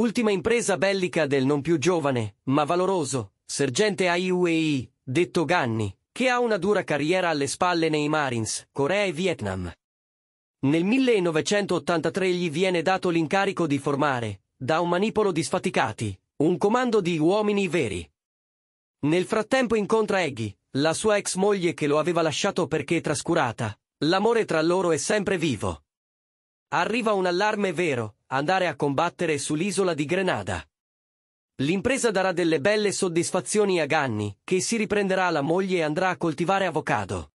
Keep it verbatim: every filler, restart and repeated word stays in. Ultima impresa bellica del non più giovane, ma valoroso, sergente A I U E I, detto Gunny, che ha una dura carriera alle spalle nei Marines, Corea e Vietnam. Nel millenovecentottantatré gli viene dato l'incarico di formare, da un manipolo di sfaticati, un comando di uomini veri. Nel frattempo incontra Eggy, la sua ex moglie che lo aveva lasciato perché trascurata. L'amore tra loro è sempre vivo. Arriva un allarme vero, andare a combattere sull'isola di Grenada. L'impresa darà delle belle soddisfazioni a Gunny, che si riprenderà la moglie e andrà a coltivare avocado.